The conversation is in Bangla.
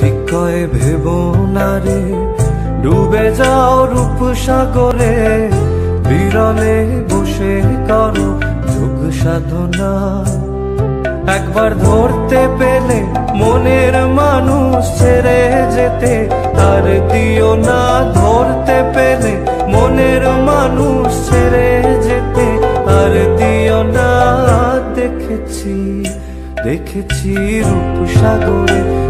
ঠিকই ভেবো না রে, ডুবে যাও রূপ সাগরে, বিরলে বসে করো যোগ সাধনা। একবার ধরতে পেলে মনের মানুষ ছেড়ে যেতে আর দিও না, ধরতে পেলে মনের মানুষ ছেড়ে যেতে আর দিও না। দেখেছি দেখেছি রূপসাগরে